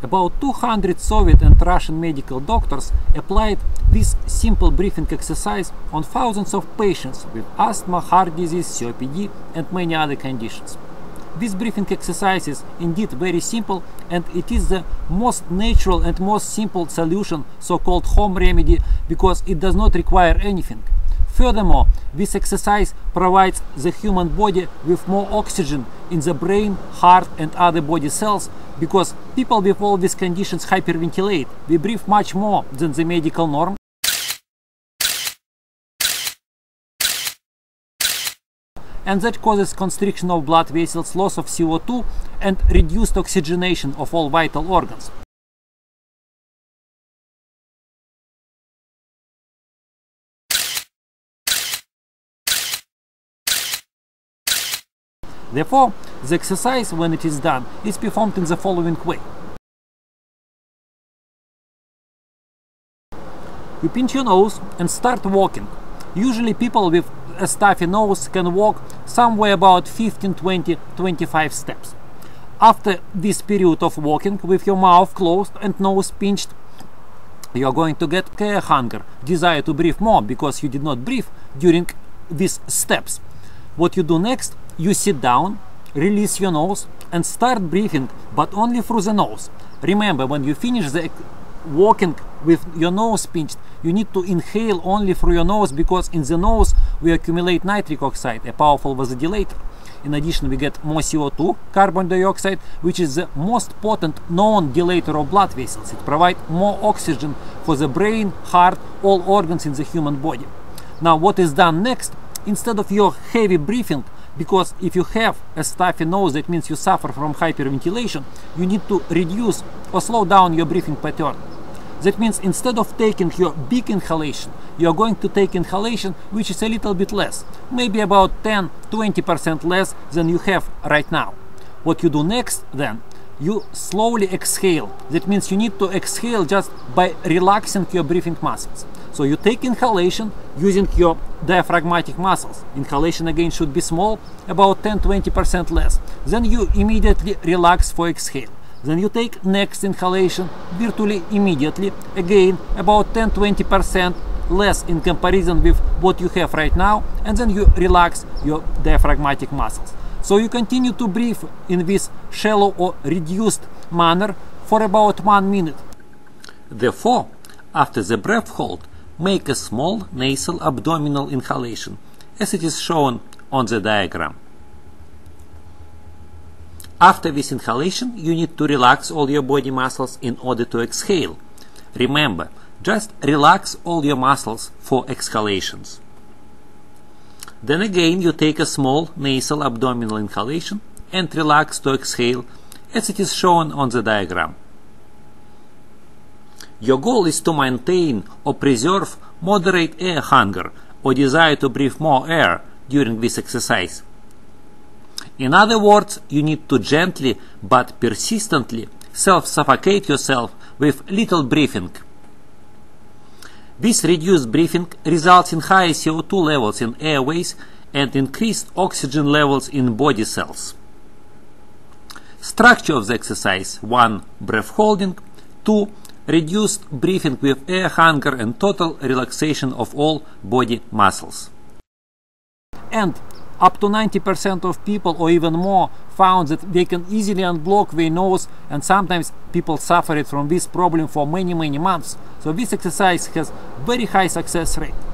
About 200 Soviet and Russian medical doctors applied this simple breathing exercise on thousands of patients with asthma, heart disease, COPD and many other conditions. This breathing exercise is indeed very simple, and it is the most natural and most simple solution, so-called home remedy, because it does not require anything. Furthermore, this exercise provides the human body with more oxygen in the brain, heart and other body cells, because people with all these conditions hyperventilate. We breathe much more than the medical norm. And that causes constriction of blood vessels, loss of CO2 and reduced oxygenation of all vital organs. Therefore, the exercise, when it is done, is performed in the following way. You pinch your nose and start walking. Usually people with a stuffy nose can walk somewhere about 15, 20, 25 steps. After this period of walking with your mouth closed and nose pinched, you are going to get hunger, desire to breathe more because you did not breathe during these steps. What you do next, you sit down, release your nose and start breathing, but only through the nose. Remember, when you finish the walking with your nose pinched, you need to inhale only through your nose, because in the nose we accumulate nitric oxide, a powerful vasodilator. In addition, we get more CO2, carbon dioxide, which is the most potent known dilator of blood vessels. It provides more oxygen for the brain, heart, all organs in the human body. Now, what is done next? Instead of your heavy breathing, because if you have a stuffy nose, that means you suffer from hyperventilation, you need to reduce or slow down your breathing pattern. That means instead of taking your big inhalation, you are going to take inhalation which is a little bit less, maybe about 10–20% less than you have right now. What you do next then, you slowly exhale. That means you need to exhale just by relaxing your breathing muscles. So you take inhalation using your diaphragmatic muscles. Inhalation again should be small, about 10–20% less. Then you immediately relax for exhale. Then you take next inhalation virtually immediately, again about 10–20% less in comparison with what you have right now, and then you relax your diaphragmatic muscles. So you continue to breathe in this shallow or reduced manner for about 1 minute. Therefore, after the breath hold, make a small nasal abdominal inhalation, as it is shown on the diagram. After this inhalation, you need to relax all your body muscles in order to exhale. Remember, just relax all your muscles for exhalations. Then again, you take a small nasal abdominal inhalation and relax to exhale, as it is shown on the diagram. Your goal is to maintain or preserve moderate air hunger or desire to breathe more air during this exercise. In other words, you need to gently but persistently self-suffocate yourself with little breathing. This reduced breathing results in higher CO2 levels in airways and increased oxygen levels in body cells. Structure of the exercise: 1. Breath holding. 2. Reduced breathing with air hunger and total relaxation of all body muscles. And up to 90% of people, or even more, found that they can easily unblock their nose, and sometimes people suffered from this problem for many, many months. So this exercise has very high success rate.